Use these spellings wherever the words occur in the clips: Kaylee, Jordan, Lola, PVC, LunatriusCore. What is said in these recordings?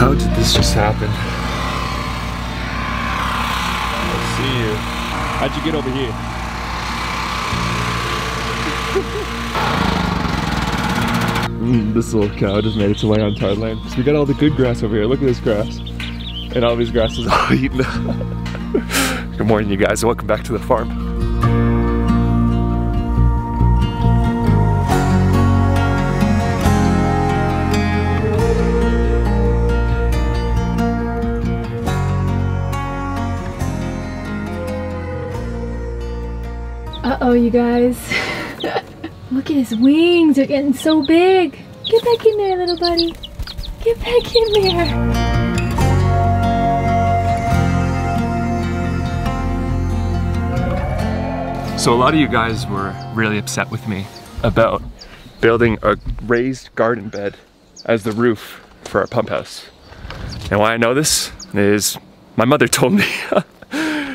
How did this just happen? I see you. How'd you get over here? This little cow just made its way on Thailand. So we got all the good grass over here. Look at this grass. And all these grasses all eaten up. Good morning, you guys. Welcome back to the farm. Oh, you guys. Look at his wings, they're getting so big. Get back in there, little buddy. Get back in there. So a lot of you guys were really upset with me about building a raised garden bed as the roof for our pump house. And why I know this is my mother told me.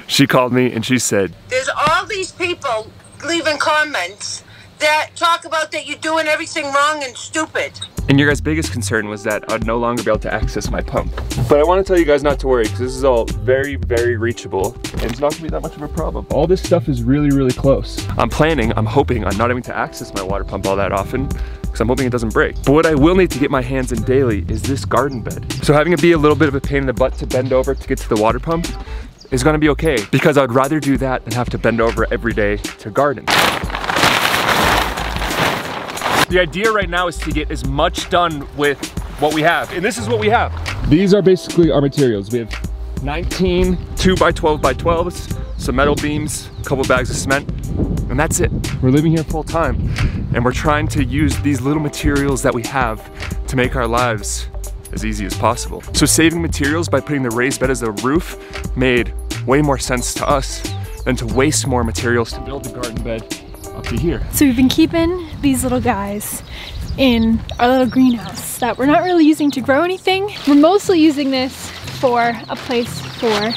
She called me and she said, there's all these people leaving comments that talk about that you're doing everything wrong and stupid. And your guys' biggest concern was that I'd no longer be able to access my pump. But I want to tell you guys not to worry, because this is all very, very reachable and it's not going to be that much of a problem. All this stuff is really, really close. I'm hoping I'm not having to access my water pump all that often, because I'm hoping it doesn't break. But what I will need to get my hands in daily is this garden bed. So having it be a little bit of a pain in the butt to bend over to get to the water pump is gonna be okay, because I'd rather do that than have to bend over every day to garden. The idea right now is to get as much done with what we have, and this is what we have. These are basically our materials. We have 19 2x12x12s, some metal beams, a couple bags of cement, and that's it. We're living here full time, and we're trying to use these little materials that we have to make our lives as easy as possible. So saving materials by putting the raised bed as the roof made way more sense to us than to waste more materials to build the garden bed up to here. So we've been keeping these little guys in our little greenhouse that we're not really using to grow anything. We're mostly using this for a place for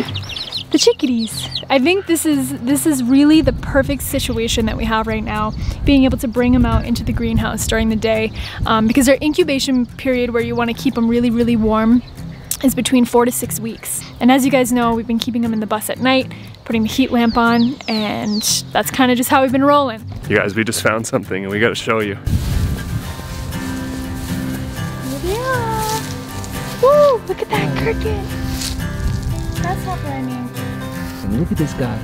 the chickadees. I think this is really the perfect situation that we have right now, being able to bring them out into the greenhouse during the day, because their incubation period, where you want to keep them really, really warm, is between 4 to 6 weeks. And as you guys know, we've been keeping them in the bus at night, putting the heat lamp on, and that's kind of just how we've been rolling. You guys, we just found something and we got to show you. Here they are. Woo, look at that cricket. That's what I mean. And look at this guy.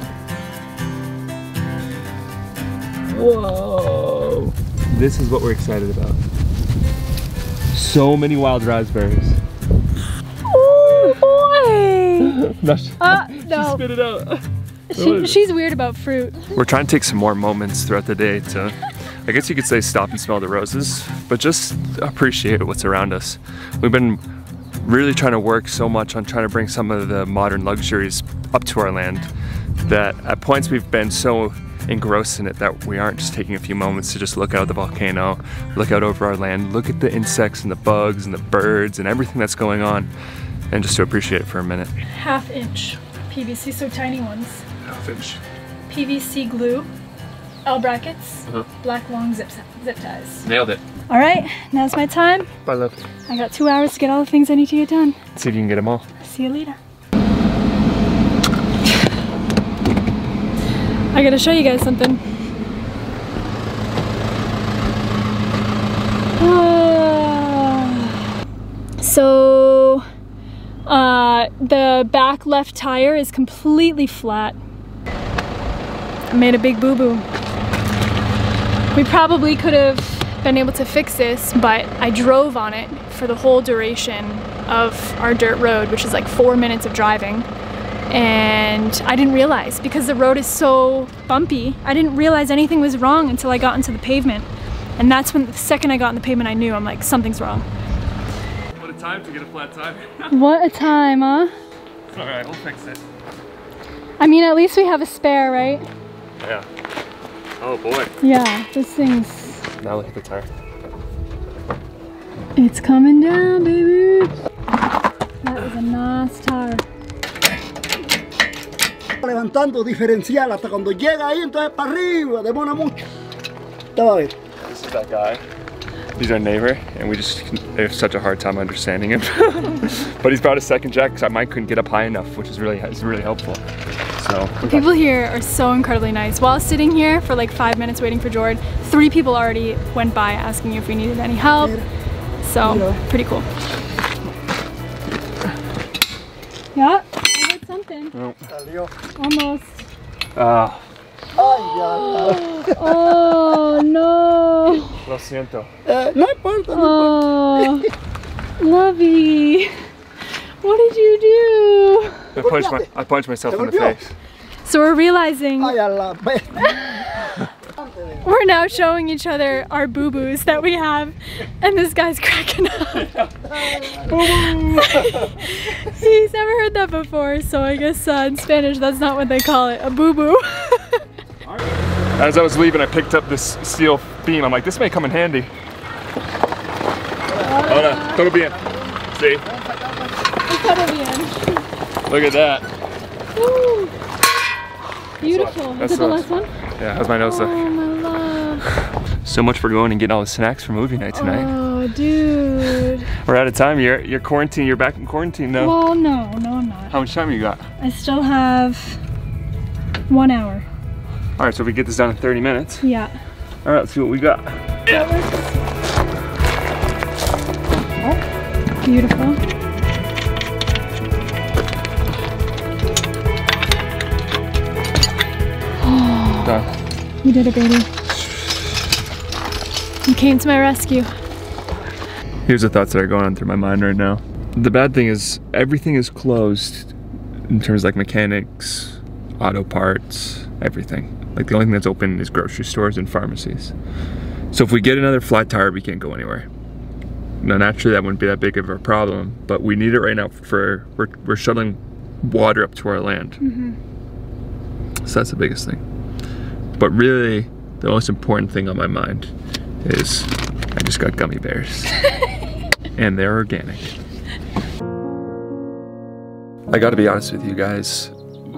Whoa! This is what we're excited about. So many wild raspberries. Oh boy! No, she spit it out. She's weird about fruit. We're trying to take some more moments throughout the day to, I guess you could say, stop and smell the roses, but just appreciate what's around us. We've been really trying to work so much on trying to bring some of the modern luxuries up to our land that at points we've been so engrossed in it that we aren't just taking a few moments to just look out at the volcano, look out over our land, look at the insects and the bugs and the birds and everything that's going on, and just to appreciate it for a minute. Half inch PVC, so tiny ones. Half inch. PVC glue, L brackets, black long zip ties. Nailed it. All right, now's my time. Bye, love. I got 2 hours to get all the things I need to get done. See if you can get them all. See you later. I gotta show you guys something. So the back left tire is completely flat. I made a big boo-boo. We probably could have been able to fix this, but I drove on it for the whole duration of our dirt road, which is like 4 minutes of driving, and I didn't realize, because the road is so bumpy, I didn't realize anything was wrong until I got into the pavement. And that's when, the second I got in the pavement, I knew. I'm like, something's wrong. What a time to get a flat tire. What a time, huh? It's all right, we'll fix it. I mean, at least we have a spare, right? Yeah. Oh boy. Yeah, this thing's... Now look at the tire. It's coming down, baby. That was a nice tire. Levantando diferencial hasta cuando llega ahí, entonces para arriba, demora mucho. This is that guy. He's our neighbor, and we just have such a hard time understanding him. But he's brought a second jack because mine couldn't get up high enough, which is really helpful. So people here are so incredibly nice. While sitting here for like 5 minutes waiting for Jordan, 3 people already went by asking if we needed any help. So pretty cool. Yeah, I heard something. No. Almost. Oh no! Lo siento. No importa, no importa. Lovey, what did you do? I punched myself in the face. So we're realizing we're now showing each other our boo-boos that we have, and this guy's cracking up. He's never heard that before, so I guess in Spanish that's not what they call it, a boo-boo. As I was leaving, I picked up this steel beam. I'm like, this may come in handy. Hola, todo bien. See? Todo bien. Look at that. Ooh. Beautiful. Is that the last one? Yeah, how's my nose look? Oh, my love. So much for going and getting all the snacks for movie night tonight. Oh, dude. We're out of time. You're quarantined. You're back in quarantine though. Well, no, I'm not. How much time you got? I still have 1 hour. All right, so if we get this done in 30 minutes. Yeah. All right, let's see what we got. Yeah. Oh, beautiful. Oh, done. You did it, baby. You came to my rescue. Here's the thoughts that are going on through my mind right now. The bad thing is everything is closed in terms of like mechanics, auto parts, everything. Like the only thing that's open is grocery stores and pharmacies. So if we get another flat tire, we can't go anywhere. Now naturally that wouldn't be that big of a problem, but we need it right now for, we're shuttling water up to our land. Mm-hmm. So that's the biggest thing. But really, the most important thing on my mind is I just got gummy bears. And they're organic. I gotta be honest with you guys,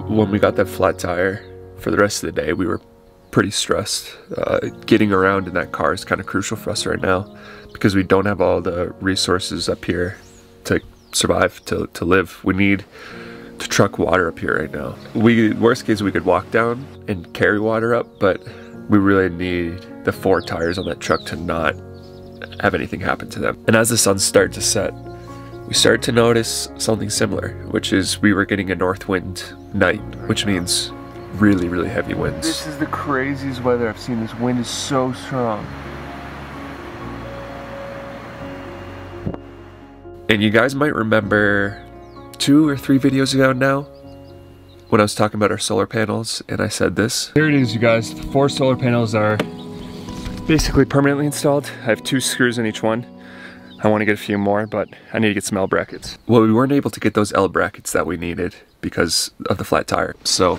when we got that flat tire, for the rest of the day, we were pretty stressed. Getting around in that car is kind of crucial for us right now because we don't have all the resources up here to survive, to live. We need to truck water up here right now. Worst case, we could walk down and carry water up, but we really need the 4 tires on that truck to not have anything happen to them. And as the sun started to set, we started to notice something similar, which is we were getting a north wind night, which means really, really heavy winds. This is the craziest weather I've seen. This wind is so strong. And you guys might remember 2 or 3 videos ago now when I was talking about our solar panels and I said this. Here it is, you guys. The 4 solar panels are basically permanently installed. I have 2 screws in each one. I want to get a few more, but I need to get some L brackets. Well, we weren't able to get those L brackets that we needed because of the flat tire. So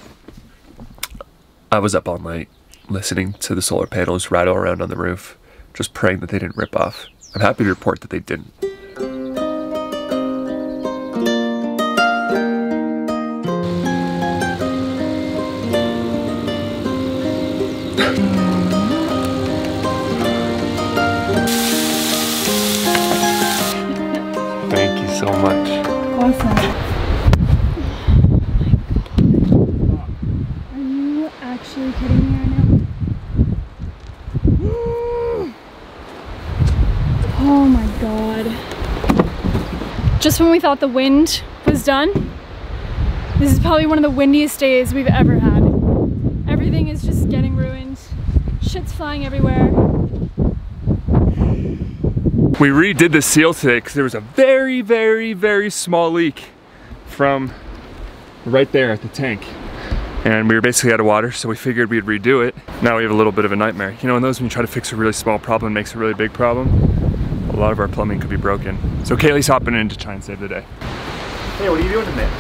I was up all night listening to the solar panels rattle around on the roof, just praying that they didn't rip off. I'm happy to report that they didn't. Thank you so much. Awesome. Just when we thought the wind was done, this is probably one of the windiest days we've ever had. Everything is just getting ruined. Shit's flying everywhere. We redid the seal today because there was a very, very, very small leak from right there at the tank. And we were basically out of water, so we figured we'd redo it. Now we have a little bit of a nightmare. You know, in those when you try to fix a really small problem, it makes a really big problem. A lot of our plumbing could be broken. So Kaylee's hopping in to try and save the day. Hey, what are you doing in there?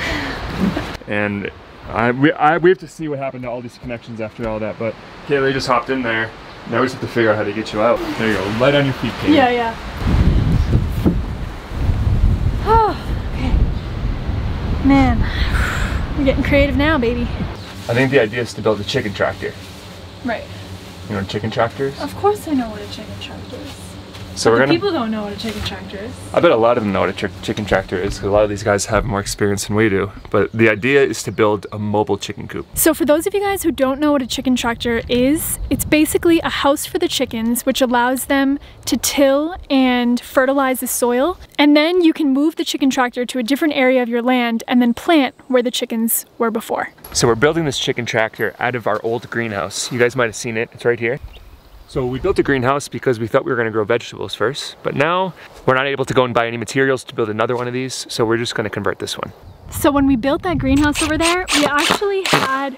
And we have to see what happened to all these connections after all that, but Kaylee just hopped in there. Now we just have to figure out how to get you out. There you go, light on your feet, Kaylee. Yeah, yeah. Oh, okay. Man, we're getting creative now, baby. I think the idea is to build a chicken tractor. Right. You know what a chicken tractor is? Of course I know what a chicken tractor is. So we're gonna, people don't know what a chicken tractor is. I bet a lot of them know what a chicken tractor is, because a lot of these guys have more experience than we do. But the idea is to build a mobile chicken coop. So for those of you guys who don't know what a chicken tractor is, it's basically a house for the chickens, which allows them to till and fertilize the soil. And then you can move the chicken tractor to a different area of your land and then plant where the chickens were before. So we're building this chicken tractor out of our old greenhouse. You guys might have seen it, it's right here. So we built a greenhouse because we thought we were gonna grow vegetables first, but now we're not able to go and buy any materials to build another one of these, so we're just gonna convert this one. So when we built that greenhouse over there, we actually had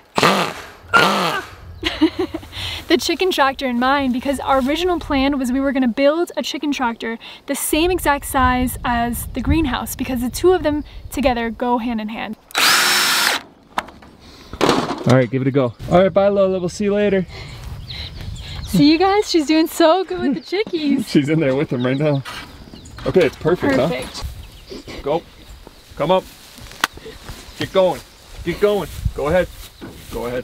the chicken tractor in mind, because our original plan was we were gonna build a chicken tractor the same exact size as the greenhouse, because the two of them together go hand in hand. All right, give it a go. All right, bye Lola, we'll see you later. See you guys, she's doing so good with the chickies. She's in there with them right now. Okay, it's perfect, huh? Go, come up. Get going, go ahead, go.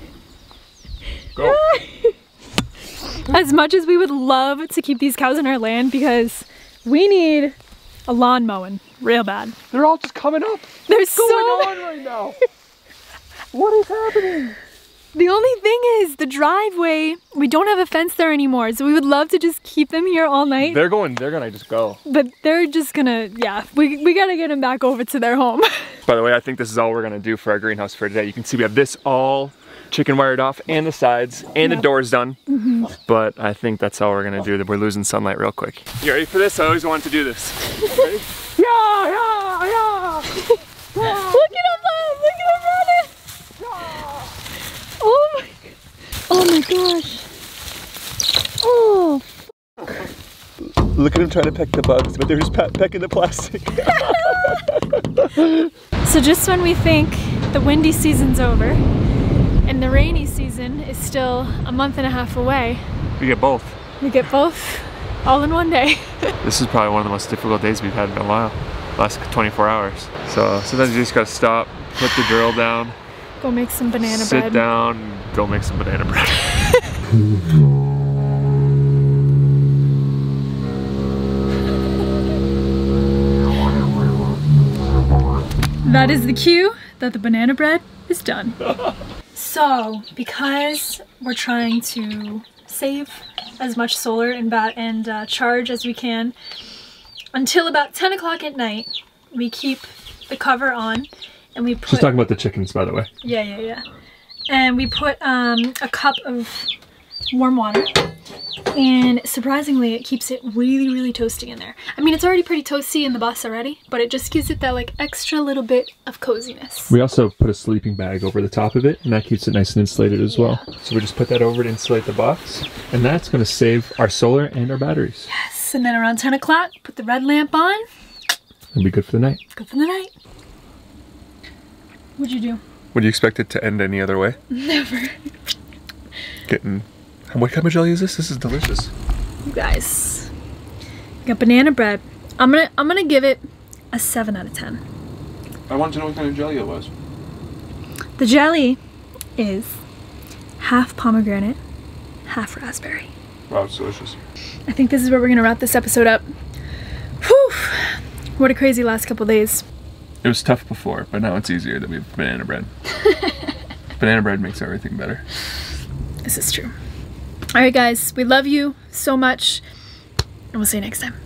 As much as we would love to keep these cows in our land, because we need a lawn mowing real bad. They're all just coming up. There's so going on right now. What is happening? The only thing is the driveway, we don't have a fence there anymore, so we would love to just keep them here all night. They're gonna just go. But they're just gonna, yeah, we gotta get them back over to their home. By the way, I think this is all we're gonna do for our greenhouse for today. You can see we have this all chicken wired off, and the sides, and the doors done. Mm-hmm. But I think that's all we're gonna do. We're losing sunlight real quick. You ready for this? I always wanted to do this. Ready? Yeah, yeah, yeah! Yeah. Look at him, look at him running! Yeah. Oh my gosh. Oh. Look at him trying to peck the bugs, but they're just pecking the plastic. So just when we think the windy season's over and the rainy season is still a month and a half away, we get both. We get both all in one day. This is probably one of the most difficult days we've had in a while, last 24 hours. So sometimes you just gotta stop, put the drill down, go make some banana bread. Sit down, go make some banana bread. That is the cue that the banana bread is done. So, because we're trying to save as much solar and charge as we can, until about 10 o'clock at night, we keep the cover on. And we put, she's talking about the chickens, by the way. Yeah, yeah, yeah. And we put a cup of warm water, and surprisingly, it keeps it really, really toasty in there. I mean, it's already pretty toasty in the bus already, but it just gives it that like extra little bit of coziness. We also put a sleeping bag over the top of it, and that keeps it nice and insulated as well. So we just put that over to insulate the box, and that's gonna save our solar and our batteries. Yes, and then around 10 o'clock, put the red lamp on. It'll be good for the night. Good for the night. What'd you do? Would you expect it to end any other way? Never. Getting, what kind of jelly is this? This is delicious. You guys, we got banana bread. I'm gonna give it a 7 out of 10. I want to know what kind of jelly it was. The jelly is half pomegranate, half raspberry. Wow, it's delicious. I think this is where we're gonna wrap this episode up. Whew, what a crazy last couple days. It was tough before, but now it's easier that we have banana bread. Banana bread makes everything better. This is true. All right, guys, we love you so much, and we'll see you next time.